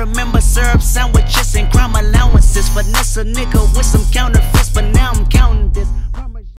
remember syrup sandwiches and crime allowances. Finesse a nigga with some counterfeits, but now I'm counting this.